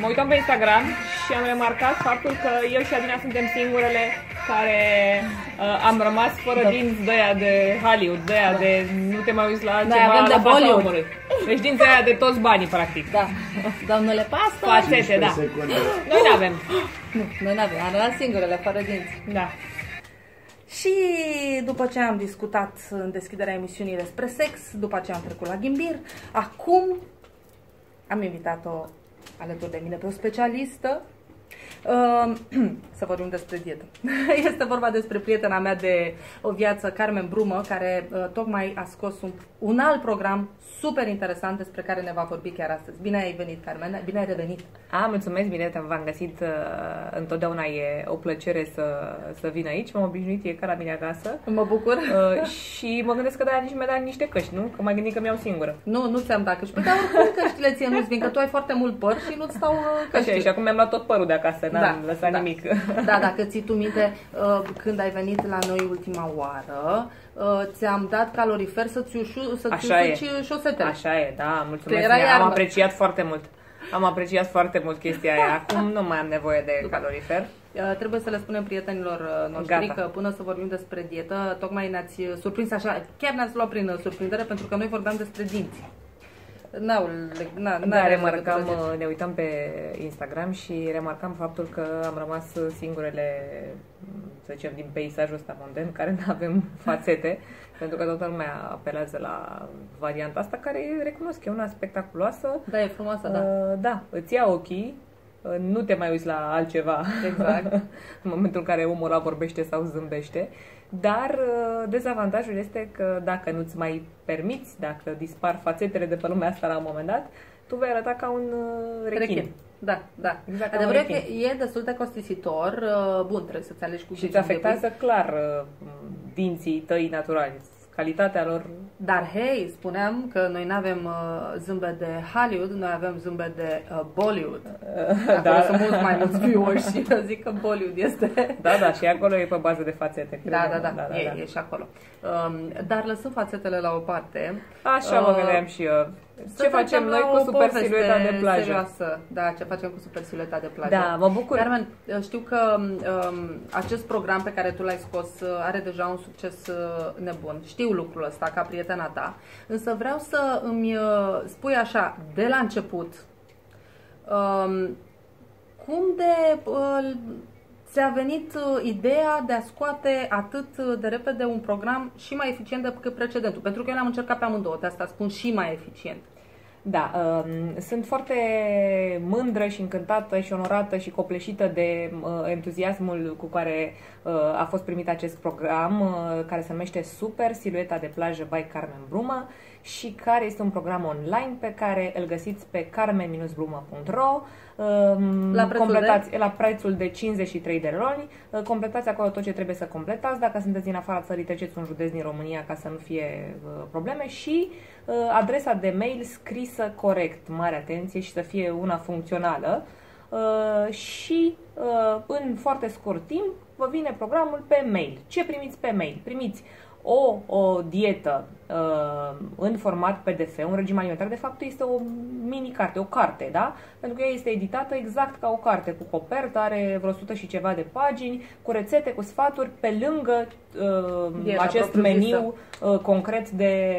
Mă uitam pe Instagram și am remarcat faptul că eu și Adina suntem singurele care am rămas fără dinți de aia de Hollywood, de aia de nu te mai uiți la ceva la de fața omului. Deci dinți aia de toți banii, practic. Da. Domnule Pastor. Facete, da. Noi nu avem. Nu, noi nu avem. Am rămas singurele fără dinți. Da. Și după ce am discutat în deschiderea emisiunii despre sex, după ce am trecut la ghimbir, acum am invitat-o alături de mine pe o specialistă să vorbim despre dietă. Este vorba despre prietena mea de o viață, Carmen Brumă, care tocmai a scos un alt program super interesant despre care ne va vorbi chiar astăzi. Bine ai venit, Carmen, bine ai revenit! Mulțumesc, bine v-am găsit, întotdeauna e o plăcere să vin aici, m-am obișnuit, e ca la mine acasă. Mă bucur! Și mă gândesc că de-aia nici mi-a dat niște căști, nu? Că m-am gândit că mi-au singură. Nu ți-am dat căști, dar oricum căștile ție nu-ți vin, că tu ai foarte mult păr și nu-ți stau căști. Așa, și acum mi-am luat tot părul de acasă. N-am lăsat nimic. Da, dacă ții tu minte, când ai venit la noi ultima oară, ți-am dat calorifer să-ți usuci șosetele. Așa e, da, mulțumesc. Am apreciat foarte mult. Am apreciat foarte mult chestia aia. Acum nu mai am nevoie de calorifer. Trebuie să le spunem prietenilor noștri că până să vorbim despre dietă, tocmai ne-ați surprins așa, chiar ne-ați luat prin surprindere, pentru că noi vorbeam despre dinți. Da, remarcam, ne uitam pe Instagram și remarcam faptul că am rămas singurele, să zicem, din peisajul ăsta monden, care nu avem fațete, pentru că toată lumea apelează la varianta asta, care recunosc e una spectaculoasă. Da, e frumoasă, da. Da, îți ia ochii, nu te mai uiți la altceva, exact. În momentul în care omul ăla vorbește sau zâmbește. Dar dezavantajul este că dacă nu-ți mai permiți, dacă dispar fațetele de pe lumea asta la un moment dat, tu vei arăta ca un rechin. Da, da. Exact. Adevărul că e destul de costisitor. Bun, trebuie să-ți alegi cu. Și îți afectează clar dinții tăi naturali, calitatea lor. Dar hei, spuneam că noi nu avem zâmbet de Hollywood, noi avem zâmbet de Bollywood. Da. Sunt mult mai mulți viewers și zic că Bollywood este. Da, da, și acolo e pe bază de fațete. Da, da, da, da, e și acolo. Dar lăsând fațetele la o parte. Așa mă gândeam și eu. Ce facem noi cu Super Silueta de Plajă? Serioasă. Da, ce facem cu Super Silueta de Plajă? Da, mă bucur. Carmen, știu că acest program pe care tu l-ai scos are deja un succes nebun. Știu lucrul ăsta ca prietena ta, însă vreau să îmi spui așa, de la început, cum de ți-a venit ideea de a scoate atât de repede un program și mai eficient decât precedentul? Pentru că eu l-am încercat pe amândouă, de asta spun și mai eficient. Da, sunt foarte mândră și încântată și onorată și copleșită de entuziasmul cu care a fost primit acest program, care se numește Super Silueta de Plajă by Carmen Brumă și care este un program online pe care îl găsiți pe carmen-brumă.ro la prețul de 53 de lei. Completați acolo tot ce trebuie să completați. Dacă sunteți din afara țării, treceți un județ din România ca să nu fie probleme și adresa de mail scrisă corect, mare atenție, și să fie una funcțională. Și în foarte scurt timp vă vine programul pe mail. Ce primiți pe mail? Primiți o dietă în format PDF, un regim alimentar, de fapt este o mini-carte, o carte, da? Pentru că ea este editată exact ca o carte, cu copertă, are vreo 100 și ceva de pagini, cu rețete, cu sfaturi, pe lângă acest meniu concret de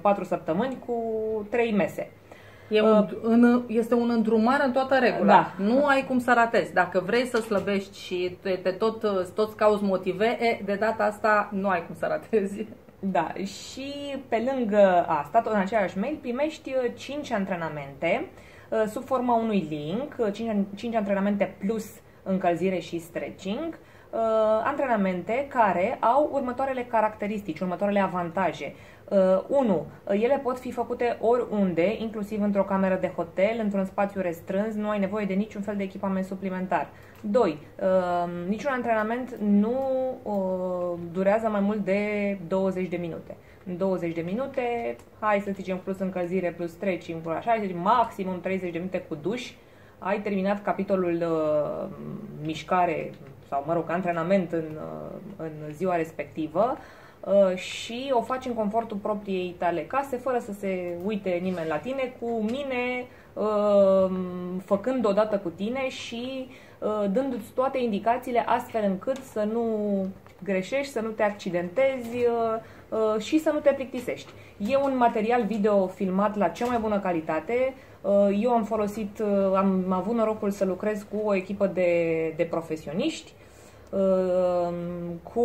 4 săptămâni cu 3 mese. Este un îndrumar în toată regula. Da. Nu ai cum să ratezi. Dacă vrei să slăbești și te tot cauți motive, de data asta nu ai cum să ratezi. Da, și pe lângă asta, tot în același mail, primești 5 antrenamente sub forma unui link, 5 antrenamente plus încălzire și stretching, antrenamente care au următoarele caracteristici, următoarele avantaje. 1. Ele pot fi făcute oriunde, inclusiv într-o cameră de hotel, într-un spațiu restrâns, nu ai nevoie de niciun fel de echipament suplimentar. 2. Niciun antrenament nu durează mai mult de 20 de minute. În 20 de minute, hai să zicem plus încălzire, plus stretching, plus așa, maximum 30 de minute cu duș, ai terminat capitolul mișcare sau, mă rog, antrenament în ziua respectivă. și o faci în confortul propriei tale case, fără să se uite nimeni la tine, cu mine făcând odată cu tine și dându-ți toate indicațiile astfel încât să nu greșești, să nu te accidentezi și să nu te plictisești. E un material video filmat la cea mai bună calitate. Eu am folosit, am avut norocul să lucrez cu o echipă de profesioniști, cu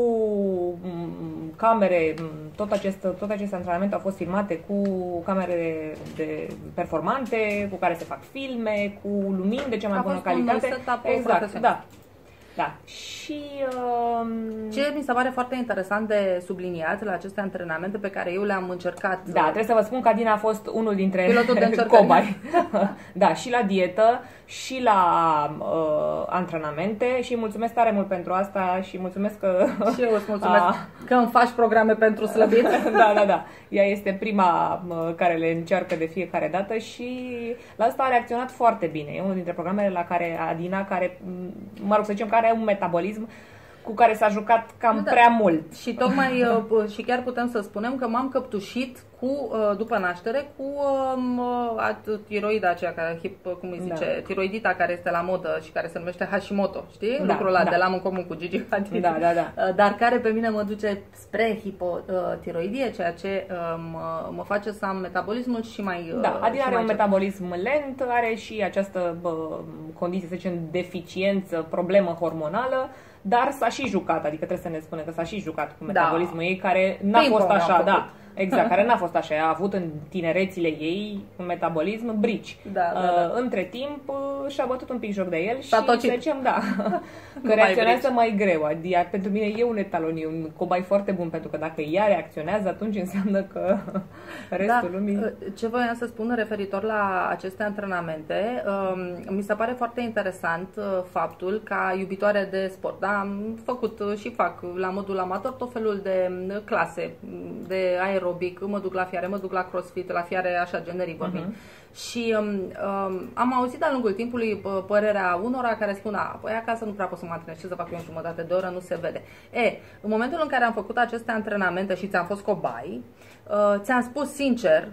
camere, tot acest antrenament a fost filmate cu camere de performante, cu care se fac filme, cu lumini de cea mai bună calitate. Exact, da. Da. Și ce mi se pare foarte interesant de subliniat la aceste antrenamente pe care eu le-am încercat. Da, trebuie să vă spun că Adina a fost unul dintre cobai. Da, și la dietă, și la antrenamente și mulțumesc tare mult pentru asta și mulțumesc că... Și eu îți mulțumesc că îmi faci programe pentru slăbit. Da, da, da. Ea este prima care le încearcă de fiecare dată și la asta a reacționat foarte bine. E unul dintre programele la care Adina, care, mă rog să zicem, are un metabolism cu care s-a jucat cam prea mult. Și tocmai, și chiar putem să spunem că m-am căptușit cu, după naștere, cu tiroida aceea, tiroidita care este la modă și care se numește Hashimoto, știi? Da, lucrul ăla de l-am în comun cu Gigi Hadid. Da, da, da. Dar care pe mine mă duce spre hipotiroidie, ceea ce mă face să am metabolismul și mai... Da, adică are un metabolism lent, are și această condiție, să zicem, deficiență, problemă hormonală, dar s-a și jucat, adică trebuie să ne spunem că s-a și jucat cu metabolismul ei, care n-a fost așa, da. Exact, care n-a fost așa, a avut în tinerețile ei un metabolism brici. Da, da, da. Între timp și-a bătut un pic joc de el și să zicem, da, că reacționează mai greu. Adică pentru mine e un etalon, e un cobai foarte bun, pentru că dacă ea reacționează, atunci înseamnă că restul lumii... Ce voiam să spun referitor la aceste antrenamente, mi se pare foarte interesant faptul ca iubitoare de sport, da, am făcut și fac la modul amator tot felul de clase de aerobic, mă duc la fiare, mă duc la crossfit, la fiare așa generic vorbim. Și am auzit de-a lungul timpului părerea unora care spun, păi acasă nu prea pot să mă antrenez, ce să fac eu în jumătate de oră, nu se vede. În momentul în care am făcut aceste antrenamente și ți-am fost cobai, ți-am spus sincer,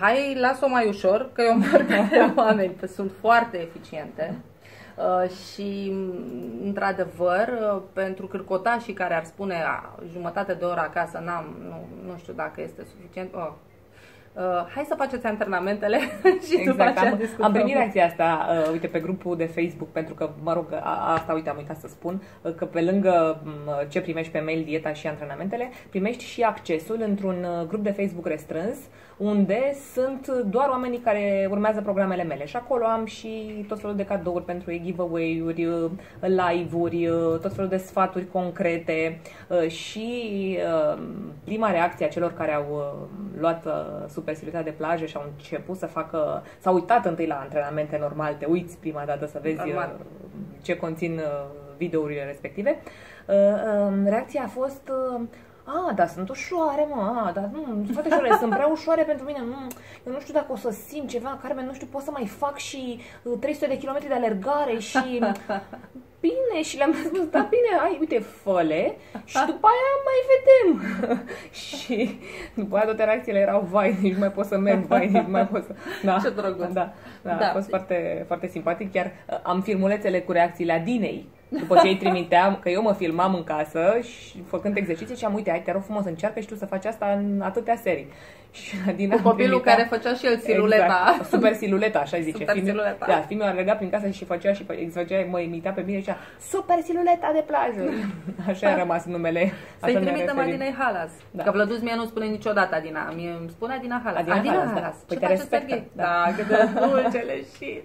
hai, las-o mai ușor, că eu îmi vorbesc de oameni, că sunt foarte eficiente. Și, într-adevăr, pentru cârcotașii care ar spune jumătate de oră acasă, nu știu dacă este suficient, hai să faceți antrenamentele și exact, după aceea discutăm. Am primit reacția asta, uite, pe grupul de Facebook, pentru că, mă rog, asta, uite, am uitat să spun, că pe lângă ce primești pe mail, dieta și antrenamentele, primești și accesul într-un grup de Facebook restrâns, unde sunt doar oamenii care urmează programele mele. Și acolo am și tot felul de cadouri pentru ei, giveaway-uri, live-uri, tot felul de sfaturi concrete și prima reacție a celor care au luat Super Silueta de Plajă și au început să facă, s-au uitat întâi la antrenamente normal, te uiți prima dată să vezi ce conțin videourile respective. Reacția a fost... dar sunt ușoare, mă, dar nu, foarte ușoare, sunt prea ușoare pentru mine, eu nu știu dacă o să simt ceva, Carmen, nu știu, pot să mai fac și 300 de kilometri de alergare și... Bine, și le-am spus, da, bine, hai, uite, fă-le și după aia mai vedem. Și după aia toate reacțiile erau, vai, nici nu mai pot să merg, vai, nici nu mai pot să... Da, ce drăguț. Da, da, da. A fost foarte, foarte simpatic, chiar am filmulețele cu reacțiile Adinei. După ce îi trimiteam, că eu mă filmam în casă și făcând exerciții și am, uite, hai, te rog frumos, încearcă și tu să faci asta în atâtea serii. Și Adina, copilul care făcea și el siluleta. Exact, Super Silueta, așa zice. Super Silueta. Da, filmul alerga prin casă și făcea, mă imita pe mine și zicea, Super Silueta de Plajă. Așa a rămas numele. Să-i trimitem Adinei Halas. Da. Că Vlăduț mie nu-mi spune niciodată Adina. Îmi spune Adina Halas. Adina Halas. Păi te respectă. Da, cât de dulcele și...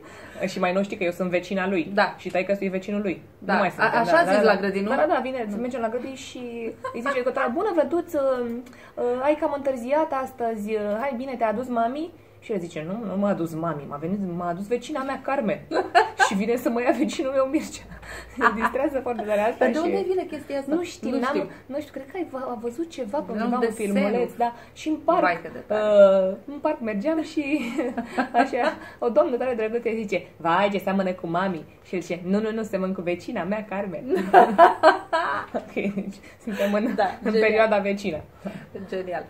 Și mai nou știi că eu sunt vecina lui. Da. Și taică-s-i vecinul lui. Da. Nu mai sunt. Așa a zis la grădină. Da, da, vine, mergem la grădină și îi zice că bună Vlăduț, ai cam întârziat astăzi, hai bine, te-a adus mami? Și el zice, nu m-a adus mami, m-a adus vecina mea, Carmen. Și vine să mă ia vecinul meu, Mircea. Se distrează foarte tare asta. Dar de unde vine chestia asta? Nu știu, nu știu, cred că a văzut ceva pe undeva un filmuleț, da. Și în parc, mergeam și așa, o doamnă tare drăguță zice, vai, ce seamănă cu mami. Și el zice, nu, seamănă cu vecina mea, Carmen. Okay, deci, suntem în, da, în perioada vecină. Genial.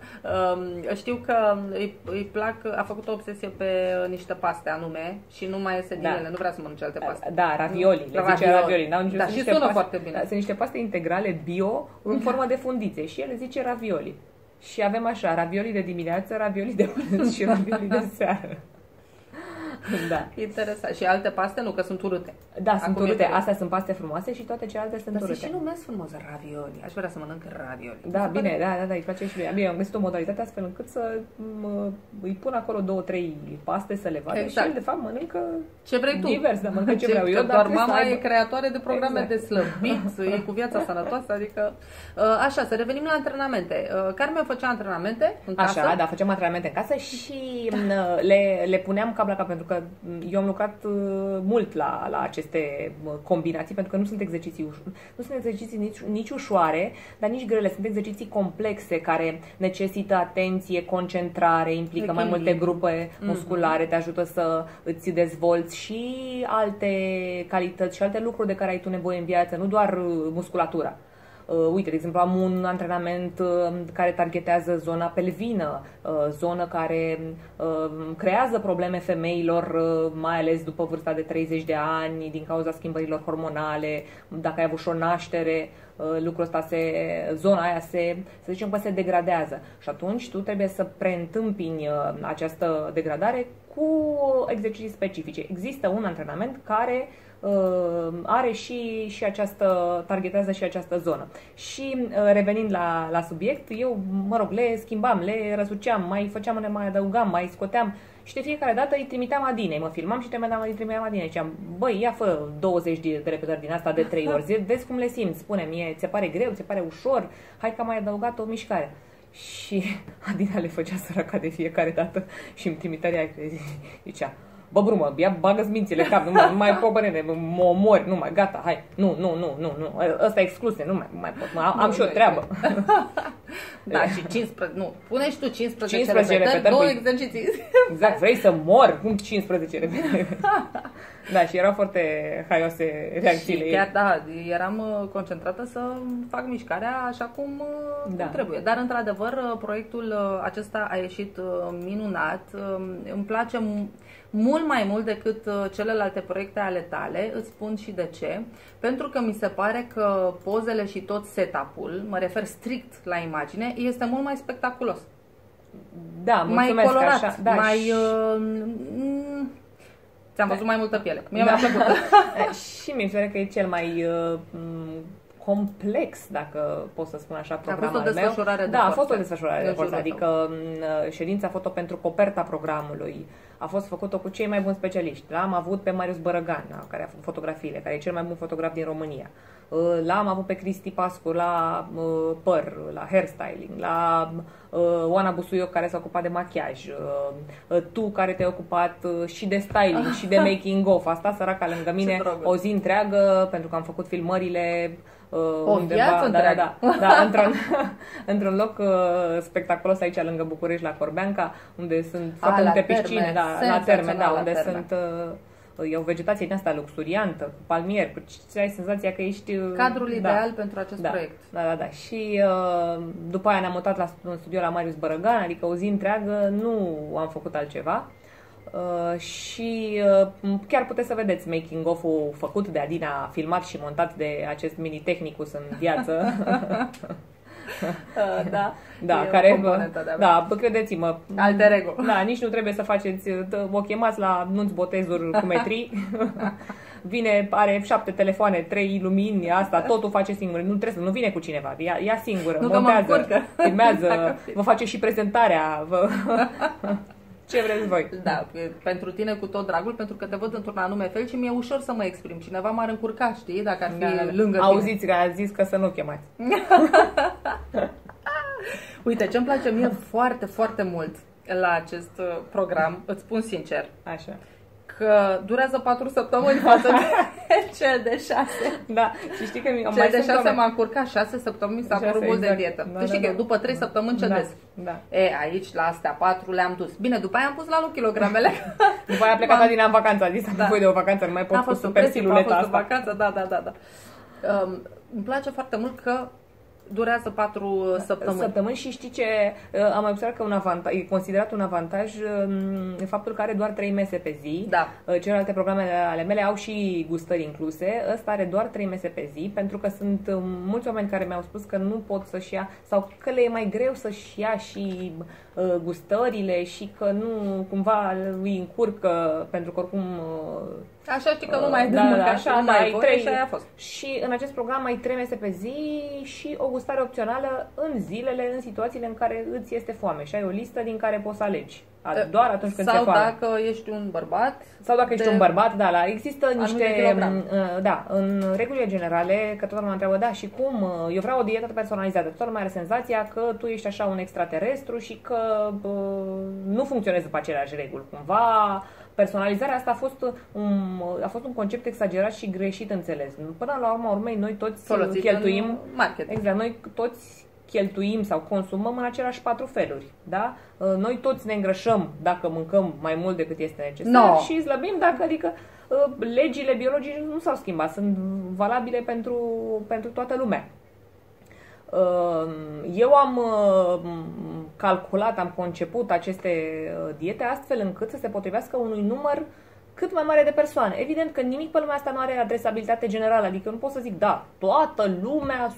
Știu că îi plac, a făcut o obsesie pe niște paste anume și nu mai iese din ele, nu vrea să mănânce alte paste. Da, ravioli, ravioli. Da, și sună foarte bine. Da, sunt niște paste integrale bio în formă de fundițe și el zice ravioli. Și avem așa, ravioli de dimineață, ravioli de prânz și ravioli de seară. Da. Interesant. Și alte paste nu, că sunt urâte. Da, acum sunt urâte. Astea sunt paste frumoase și toate celelalte sunt urâte. Dar și numesc frumos ravioli. Aș vrea să mănânc ravioli. Da, bine, da, îi place și lui. Bine, am găsit o modalitate astfel încât să îi pun acolo 2-3 paste să le vadă. Exact. Și de fapt mănâncă ce vrei tu. Divers, dar mănâncă ce vreau eu. Doar mama e creatoare de programe de slăbit, e cu viața sănătoasă, adică... Așa, să revenim la antrenamente. Carmen făcea antrenamente în casă. Așa, da, făceam antrenamente în casă și le puneam cap la cap, pentru că eu am lucrat mult la aceste combinații, pentru că nu sunt exerciții nici ușoare, dar nici grele. Sunt exerciții complexe care necesită atenție, concentrare, implică mai multe grupe musculare, te ajută să îți dezvolți și alte calități și alte lucruri de care ai tu nevoie în viață, nu doar musculatura. Uite, de exemplu, am un antrenament care targetează zona pelvină, zonă care creează probleme femeilor, mai ales după vârsta de 30 de ani, din cauza schimbărilor hormonale, dacă ai avut și o naștere, lucrul ăsta zona aia să zicem că se degradează. Și atunci tu trebuie să preîntâmpini această degradare cu exerciții specifice. Există un antrenament care are și această, targetează și această zonă. Și revenind la subiect, eu, mă rog, le schimbam, le răsuceam, mai făceam, mai adăugam, mai scoteam și de fiecare dată îi trimiteam Adinei, mă filmam și îi trimiteam Adinei. Ziceam, băi, ia fă 20 de repetări din asta de 3 ori, vezi cum le simți, spune-mi, ți-e pare greu, ți-e pare ușor, hai că am mai adăugat o mișcare. Și Adina le făcea săraca de fiecare dată și îmi trimiterea zicea, bă, Brumă, ia bagă-ți mințile cap, nu mai pot, bărene, mă omori, nu mai, gata, hai, nu, ăsta e excluse, nu mai pot, am și o treabă. Da, și 15, nu, pune și tu 15 repetări, 2 exerciții. Exact, vrei să mor, cum 15 repetări. Da, și erau foarte haioase reacțiile. Și chiar, da, eram concentrată să fac mișcarea așa cum trebuie. Dar, într-adevăr, proiectul acesta a ieșit minunat. Îmi place mult mai mult decât celelalte proiecte ale tale. Îți spun și de ce. Pentru că mi se pare că pozele și tot setup-ul, mă refer strict la imagine, este mult mai spectaculos. Da, mulțumesc. Mai colorat, așa, da, mai... Ți-am văzut mai multă piele. Mie mi-a plăcut. Și mi se pare că e cel mai complex, dacă pot să spun așa, programul meu. A fost o desfășurare de forță. Adică ședința foto pentru coperta programului a fost făcută cu cei mai buni specialiști. L-am avut pe Marius Bărăgan, care a făcut fotografiile, care e cel mai bun fotograf din România. L-am avut pe Cristi Pascu la păr, la hairstyling, la Oana Busuioc, care s-a ocupat de machiaj, tu care te-ai ocupat și de styling și de making of. Asta săraca lângă mine o zi întreagă, pentru că am făcut filmările undeva, într-un loc spectaculos aici lângă București, la Corbeanca, unde sunt foarte multe piscine, la terme. Sunt... E o vegetație din asta luxuriantă, palmier, ai senzația că ești... Cadrul ideal pentru acest proiect. Da. Și după aia ne-am mutat în studio la Marius Bărăgan, adică o zi întreagă nu am făcut altceva. Și chiar puteți să vedeți making of-ul făcut de Adina, filmat și montat de acest mini-tehnicus în viață. Credeți-mă. Alter ego. Da, nici nu trebuie să faceți, o chemați la nunți, botezuri, cumetrii. Vine, are 7 telefoane, 3 lumini, asta, totul face singură. Nu vine cu cineva, ea singură, montează, filmează, vă face și prezentarea, ce vreți voi. Da, pentru tine cu tot dragul, pentru că te văd într-un anume fel și mi-e ușor să mă exprim. Cineva m-ar încurca, știi, dacă ar fi lângă tine. Auziți că a zis că să nu chemați. Uite, ce-mi place mie foarte, foarte mult la acest program, îți spun sincer, așa, că durează 4 săptămâni față de cel de 6. Da, și știi că cel de 6 m-a încurcat, 6 săptămâni s-a părut mult de dietă. Da, știi că după 3 săptămâni cedez. Da. E, aici la astea 4 le-am dus. Bine, după aia am pus la loc kilogramele. După aia a plecat Adina în vacanță, a zis, am nevoie de o vacanță, nu mai pot cu super siluleta asta. Vacanță, da. Îmi place foarte mult că durează 4 săptămâni și știi ce? Am mai observat că un avantaj, e considerat un avantaj faptul că are doar 3 mese pe zi. Da. Celelalte programe ale mele au și gustări incluse. Ăsta are doar 3 mese pe zi, pentru că sunt mulți oameni care mi-au spus că nu pot să-și ia sau că le e mai greu să-și ia și gustările și că nu cumva îi încurcă, pentru că oricum... Așa știi că nu mai dăm și aia a fost. Și în acest program ai 3 mese pe zi și o gustare opțională în zilele, în situațiile în care îți este foame și ai o listă din care poți să alegi. Doar atunci când sau dacă ești un bărbat. Sau dacă ești un bărbat, da, la, există niște... Da, în regulile generale, că toată lumea întreabă, da, și cum? Eu vreau o dietă personalizată. Toată lumea are senzația că tu ești așa un extraterestru și că nu funcționezi după aceleași reguli. Cumva, personalizarea asta a fost un concept exagerat și greșit înțeles. Până la urma urmei, noi toți cheltuim... Marketing. Exact, noi toți cheltuim sau consumăm în același 4 feluri, da? Noi toți ne îngrășăm dacă mâncăm mai mult decât este necesar și slăbim dacă, adică, legile biologice nu s-au schimbat, sunt valabile pentru toată lumea. Eu am calculat, am conceput aceste diete astfel încât să se potrivească unui număr cât mai mare de persoane. Evident că nimic pe lumea asta nu are adresabilitate generală, adică nu pot să zic, da, toată lumea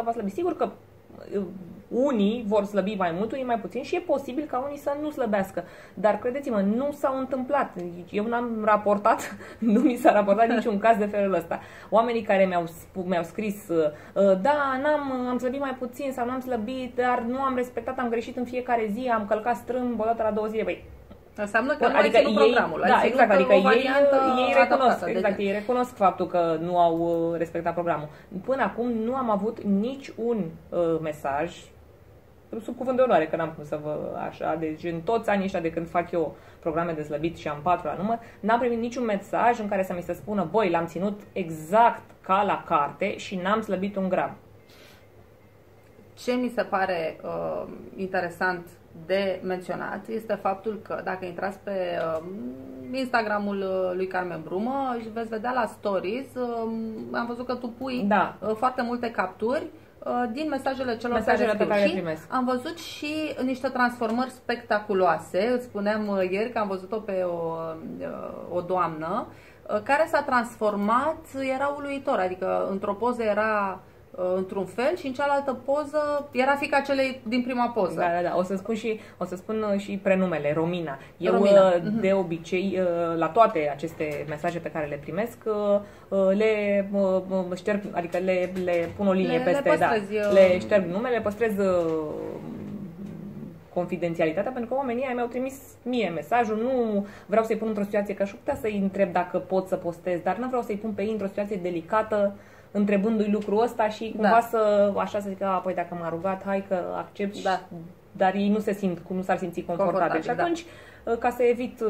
100% va slăbi. Sigur că unii vor slăbi mai mult, unii mai puțin și e posibil ca unii să nu slăbească. Dar credeți-mă, nu s-au întâmplat. Eu n-am raportat, nu mi s-a raportat niciun caz de felul ăsta. Oamenii care mi-au scris, da, am slăbit mai puțin sau n-am slăbit, dar nu am respectat, am greșit în fiecare zi, am călcat strâmb o dată la 2 zile. Băi, înseamnă că nu ai ținut programul. Da, exact, adică ei recunosc faptul că nu au respectat programul. Până acum nu am avut niciun mesaj, sub cuvânt de onoare, că n-am cum să vă așa, deci în toți anii ăștia de când fac eu programe de slăbit și am 4 la număr, n-am primit niciun mesaj în care să mi se spună, băi, l-am ținut exact ca la carte și n-am slăbit un gram. Ce mi se pare interesant de menționat este faptul că dacă intrați pe Instagramul lui Carmen Brumă și veți vedea la stories, am văzut că tu pui foarte multe capturi din mesajele pe care le primesc. Am văzut și niște transformări spectaculoase. Îți spuneam ieri că am văzut-o pe o doamnă care s-a transformat, era uluitor, adică într-o poză era într-un fel și în cealaltă poză era fiica celei din prima poză. Da. O să spun și prenumele, Romina. Romina. De obicei, la toate aceste mesaje pe care le primesc, le șterg, adică le pun o linie peste, le șterg numele, le păstrez confidențialitatea, pentru că oamenii aia mi-au trimis mie mesajul, nu vreau să-i pun într-o situație, că aș putea să-i întreb dacă pot să postez, dar nu vreau să-i pun pe ei într-o situație delicată, întrebându-i lucrul ăsta și cumva să zic, păi dacă m-a rugat, hai că accept, dar ei nu se simt, nu s-ar simți confortabil. Și atunci, ca să evit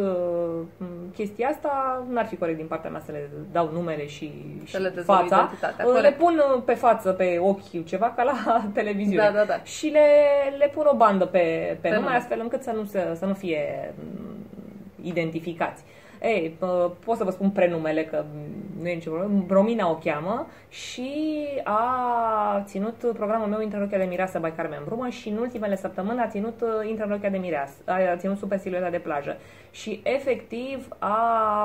chestia asta, n-ar fi corect din partea mea să le dau numele și le fața. Le pun pe față, pe ochi, ceva ca la televiziune. Da. Și le pun o bandă pe nume, astfel încât să nu fie identificați. Ei, pot să vă spun prenumele, că nu e nicio problemă. Romina o cheamă și a ținut programul meu Intră în rochia de mireasă by Carmen Brumă și în ultimele săptămâni a ținut Intră în rochia de mireasă, a ținut Super Silueta de Plajă. Și efectiv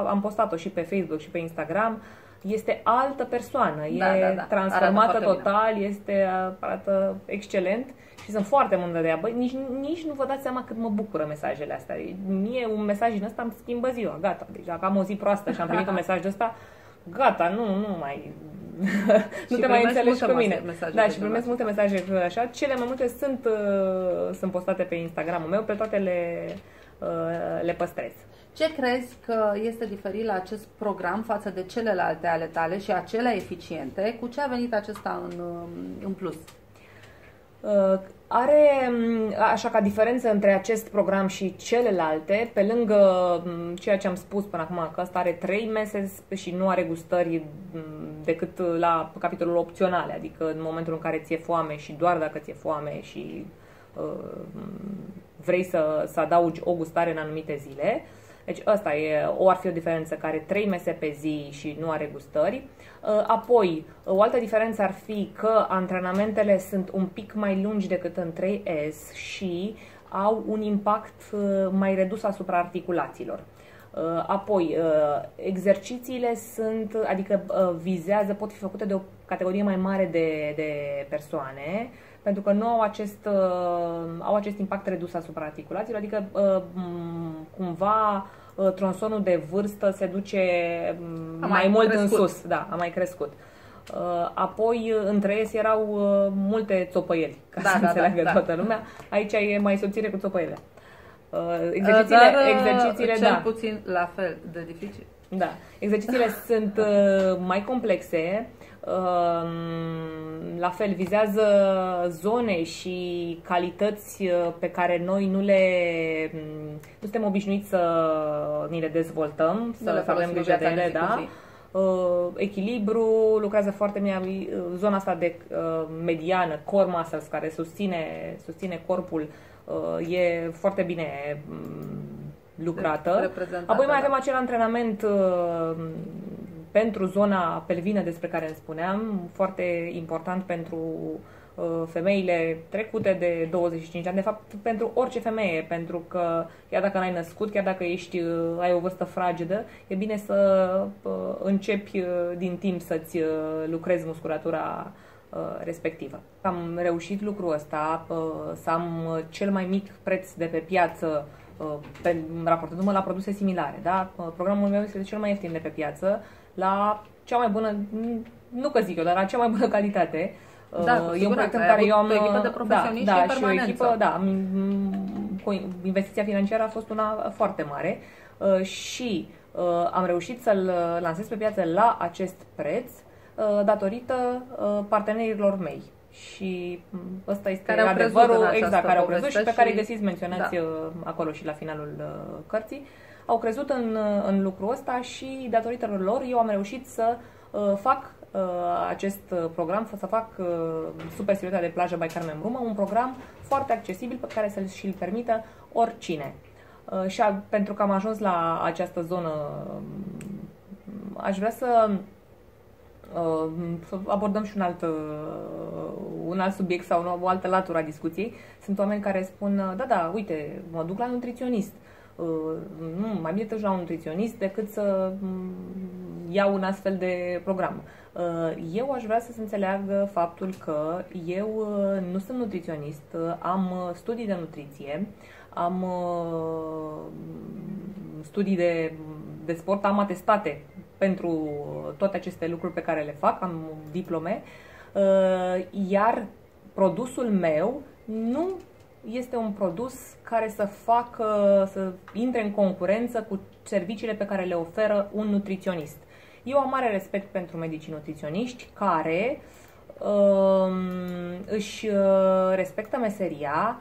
am postat-o și pe Facebook și pe Instagram. Este altă persoană, e transformată total, arată excelent și sunt foarte mândră de ea. Băi, nici nu vă dați seama cât mă bucură mesajele astea. Mie un mesaj din ăsta îmi schimbă ziua, gata. Deci dacă am o zi proastă și am primit un mesaj de ăsta, gata, nu mai... nu te mai înțelegi cu mine. Da, și primesc multe mesaje așa. Cele mai multe sunt postate pe Instagramul meu, pe toate le păstrez. Ce crezi că este diferit la acest program față de celelalte ale tale și acelea eficiente? Cu ce a venit acesta în plus? Are, așa ca diferență între acest program și celelalte, pe lângă ceea ce am spus până acum, că ăsta are 3 mese și nu are gustări decât la capitolul opționale, adică în momentul în care ți-e foame și doar dacă ți-e foame și vrei să adaugi o gustare în anumite zile. Deci asta e, ar fi o diferență, care are 3 mese pe zi și nu are gustări. Apoi, o altă diferență ar fi că antrenamentele sunt un pic mai lungi decât în 3S și au un impact mai redus asupra articulațiilor. Apoi, exercițiile sunt, adică vizează, pot fi făcute de o categorie mai mare de persoane, pentru că nu au acest impact redus asupra articulațiilor, adică cumva tronsonul de vârstă se duce mai mult crescut în sus, da, a mai crescut. Apoi, între ei erau multe țopăieli, ca să înțeleagă toată lumea. Aici e mai subțire cu țopăiele. Exercițiile cel puțin la fel de dificil. Da. Exercițiile sunt mai complexe, la fel vizează zone și calități pe care noi nu suntem obișnuiți să ni le dezvoltăm, să avem grijă de ele, da? Echilibru, lucrează foarte bine zona asta de mediană, core muscles, care susține corpul, e foarte bine lucrată. Apoi mai avem acel antrenament pentru zona pelvină despre care îmi spuneam, foarte important pentru femeile trecute de 25 ani, de fapt pentru orice femeie, pentru că chiar dacă n-ai născut, chiar dacă ai o vârstă fragedă, e bine să începi din timp să-ți lucrezi musculatura respectivă. Am reușit lucrul ăsta, să am cel mai mic preț de pe piață, raportându-mă la produse similare, da? Programul meu este cel mai ieftin de pe piață, la cea mai bună, nu că zic eu, dar la cea mai bună calitate. Da, e un proiect în care eu am o echipă de profesioniști și o echipă, da, investiția financiară a fost una foarte mare și am reușit să-l lansez pe piață la acest preț datorită partenerilor mei. Și ăsta este adevărul, exact, care au crezut și pe care îi găsiți menționați acolo și la finalul cărții. Au crezut în lucrul ăsta și datorită lor eu am reușit să fac acest program, să fac Super Silueta de Plajă by Carmen Brumă, un program foarte accesibil pe care să-l și-l permită oricine. Și pentru că am ajuns la această zonă, aș vrea să abordăm și un alt subiect sau o altă latură a discuției. Sunt oameni care spun, da, uite, mă duc la nutriționist. Nu, mai bine te duci la un nutriționist decât să iau un astfel de program. Eu aș vrea să se înțeleagă faptul că eu nu sunt nutriționist, am studii de nutriție, am studii de sport, am atestate pentru toate aceste lucruri pe care le fac, am diplome, iar produsul meu nu este un produs care să intre în concurență cu serviciile pe care le oferă un nutriționist. Eu am mare respect pentru medicii nutriționiști care își respectă meseria,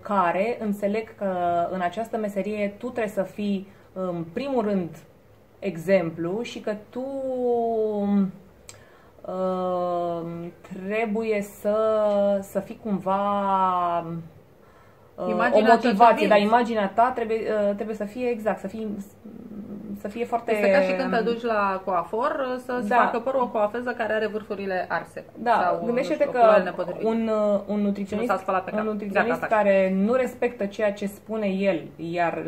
care înțeleg că în această meserie tu trebuie să fii în primul rând exemplu și că tu trebuie să fii cumva o motivație, dar imaginea ta trebuie să fie exact, să fie foarte... Este ca și când te duci la coafor să-ți facă părul o coafeză care are vârfurile arse. Da, gândește-te că un nutriționist care nu respectă ceea ce spune el, iar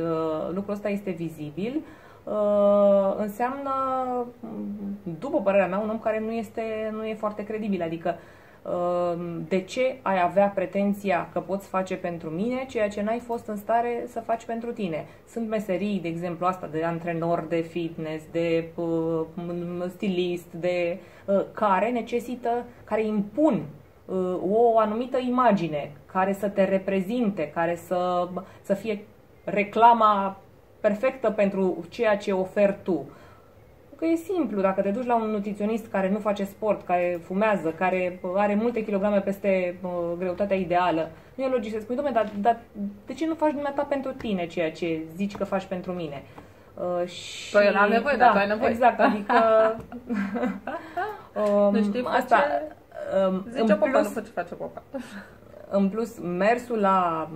lucrul ăsta este vizibil, înseamnă, după părerea mea, un om care nu e foarte credibil. Adică, de ce ai avea pretenția că poți face pentru mine ceea ce n-ai fost în stare să faci pentru tine? Sunt meserii, de exemplu asta, de antrenor, de fitness, de stilist, care necesită, care impun o anumită imagine, care să te reprezinte, care să fie reclama perfectă pentru ceea ce oferi tu. că e simplu, dacă te duci la un nutriționist care nu face sport, care fumează, care are multe kilograme peste greutatea ideală, nu e logic să spui, dom'le, dar de ce nu faci dumneata pentru tine ceea ce zici că faci pentru mine? Și... Păi eu n-am nevoie, da, dar ai nevoie. Exact, adică... nu știi, asta, zice o popa, nu știu ce face o popa. În plus, mersul la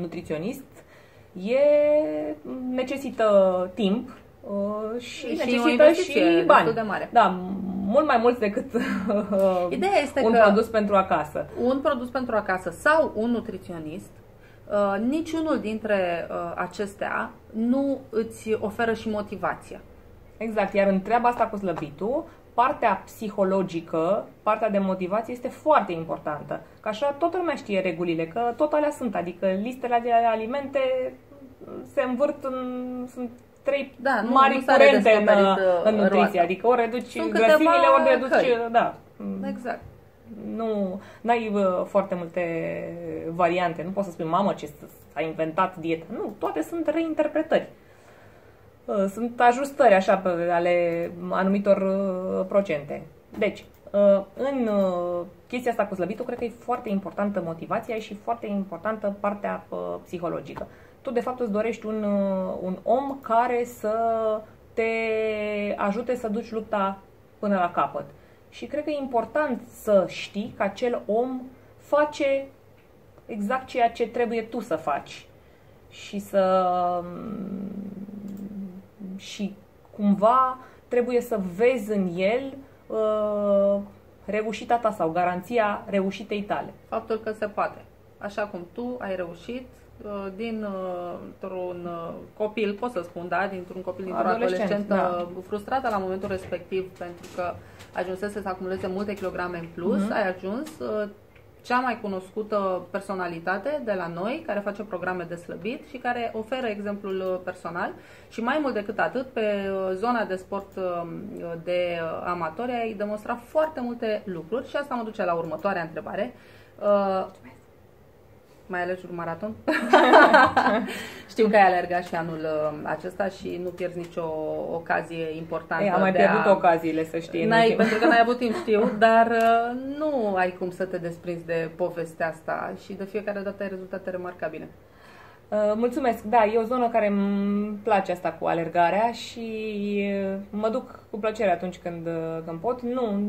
nutriționist necesită timp și necesită și bani. De mare. Da, mult mai mult decât ideea este un produs pentru acasă. Un produs pentru acasă sau un nutriționist, niciunul dintre acestea nu îți oferă și motivația. Exact, iar în treaba asta cu slăbitul, partea psihologică, partea de motivație este foarte importantă. Că așa toată lumea știe regulile, că tot alea sunt, adică listele de alimente se învârt în... Sunt trei mari curente în nutriție, adică ori reduci grăsimile, ori reduci... Da. Exact. Nu ai foarte multe variante, nu poți să spui, mamă, ce s-a inventat dieta. Nu, toate sunt reinterpretări. Sunt ajustări așa pe ale anumitor procente. Deci, în chestia asta cu slăbitul, cred că e foarte importantă motivația și foarte importantă partea psihologică. Tu, de fapt, îți dorești un om care să te ajute să duci lupta până la capăt. Și cred că e important să știi că acel om face exact ceea ce trebuie tu să faci. Și cumva trebuie să vezi în el reușita ta sau garanția reușitei tale. Faptul că se poate. Așa cum tu ai reușit dintr-un copil, pot să spun, da, dintr-un copil, dintr-o adolescentă frustrată la momentul respectiv pentru că ajunsese să acumuleze multe kilograme în plus, ai ajuns cea mai cunoscută personalitate de la noi, care face programe de slăbit și care oferă exemplul personal și mai mult decât atât, pe zona de sport de amatori ai demonstrat foarte multe lucruri și asta mă duce la următoarea întrebare. Mai alegi un maraton? Știu că ai alergat și anul acesta și nu pierzi nicio ocazie importantă. Ei, am mai pierdut ocaziile, să știi. Pentru că n-ai avut timp, știu, dar nu ai cum să te desprinzi de povestea asta și de fiecare dată ai rezultate remarcabile. Mulțumesc! Da, e o zonă care îmi place asta cu alergarea și mă duc cu plăcere atunci când pot. Nu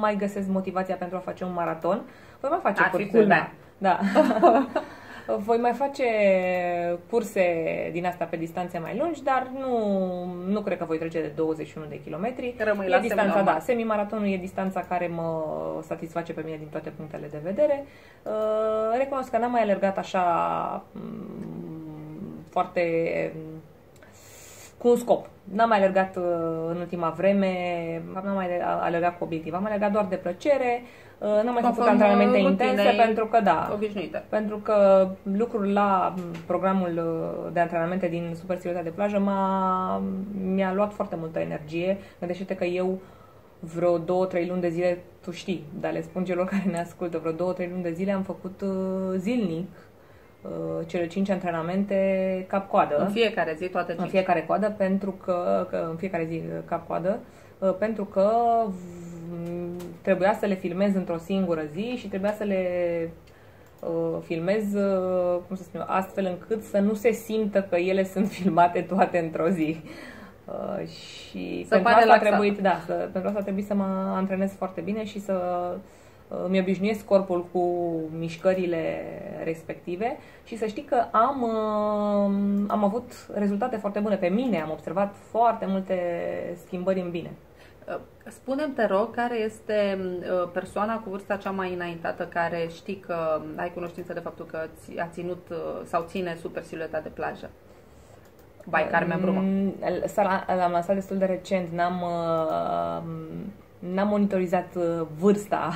mai găsesc motivația pentru a face un maraton. Voi mai face curse. Da. Voi mai face curse din asta pe distanțe mai lungi, dar nu cred că voi trece de 21 de kilometri. Rămâi la distanța, da. Semimaratonul e distanța care mă satisface pe mine din toate punctele de vedere. Recunosc că n-am mai alergat așa foarte cu un scop. N-am mai alergat în ultima vreme, n-am mai alergat cu obiectiv, am alergat doar de plăcere. Nu mai sunt antrenamente intense pentru că, obișnuite. Pentru că lucrul la programul de antrenamente din Super Silueta de Plajă mi-a luat foarte multă energie. Gândește-te că eu vreo 2-3 luni de zile, tu știi, dar le spun celor care ne ascultă, vreo 2-3 luni de zile am făcut zilnic cele 5 antrenamente cap-coadă. În fiecare zi, toate 5. În fiecare coadă, pentru că în fiecare zi cap-coadă, pentru că trebuia să le filmez într-o singură zi și trebuia să le filmez, cum să spun eu, astfel încât să nu se simtă că ele sunt filmate toate într-o zi. Și pentru asta a trebuit, pentru asta a trebuit să mă antrenez foarte bine și să îmi obișnuiesc corpul cu mișcările respective și să știi că am avut rezultate foarte bune pe mine, am observat foarte multe schimbări în bine. Spune-mi, te rog, care este persoana cu vârsta cea mai înaintată care știi că ai cunoștință de faptul că a ținut sau ține Super Silueta de Plajă by Carmen Brumă? L-am lansat destul de recent, n-am monitorizat vârsta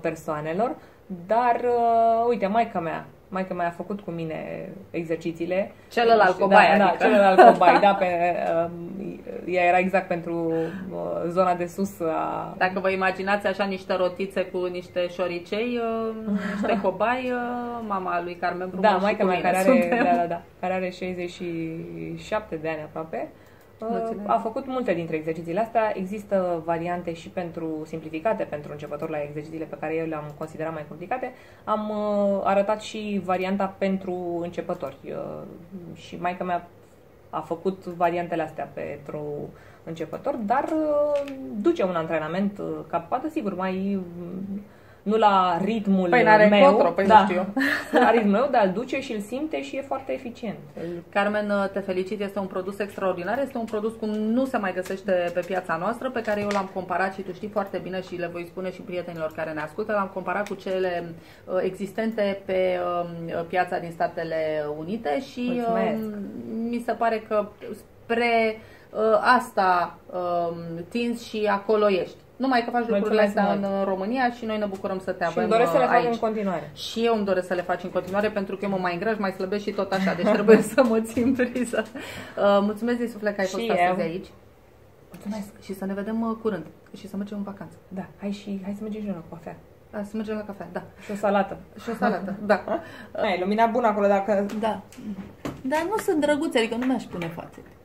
persoanelor, dar uite, maica mea maica mea a făcut cu mine exercițiile. Celălalt cobai, da, adică. Da, celălalt cobai, da, pe, ea era exact pentru zona de sus a... Dacă vă imaginați așa niște rotițe cu niște șoricei, niște cobai, mama lui Carmen Brumă, da, maica mea care are, care are 67 de ani aproape. A făcut multe dintre exercițiile astea. Există variante și pentru simplificate, pentru începători la exercițiile pe care eu le-am considerat mai complicate. Am arătat și varianta pentru începători. Și maica mea a făcut variantele astea pentru începători, dar duce un antrenament cap-coadă, sigur, mai... Nu la ritmul meu, control, da, știu eu. La ritmul meu, dar îl duce și îl simte și e foarte eficient. Carmen, te felicit, este un produs extraordinar, este un produs cum nu se mai găsește pe piața noastră, pe care eu l-am comparat și tu știi foarte bine și le voi spune și prietenilor care ne ascultă, l-am comparat cu cele existente pe piața din Statele Unite și mi se pare că spre asta tinzi și acolo ești. Numai că faci lucrurile astea în România și noi ne bucurăm să te avem aici. Și îmi doresc să le fac în continuare. Și eu îmi doresc să le faci în continuare, pentru că eu mă mai îngraș, mai slăbesc și tot așa, deci trebuie să mă țin priză. Mulțumesc din suflet că ai fost astăzi aici. Mulțumesc. Și să ne vedem curând și să mergem în vacanță. Da, hai să mergem și la cafea. Să mergem la cafea, da. Și o salată. Și o salată, da. E lumina bună acolo dacă... Da. Dar nu sunt drăguțe, adică nu mi-aș pune fațe.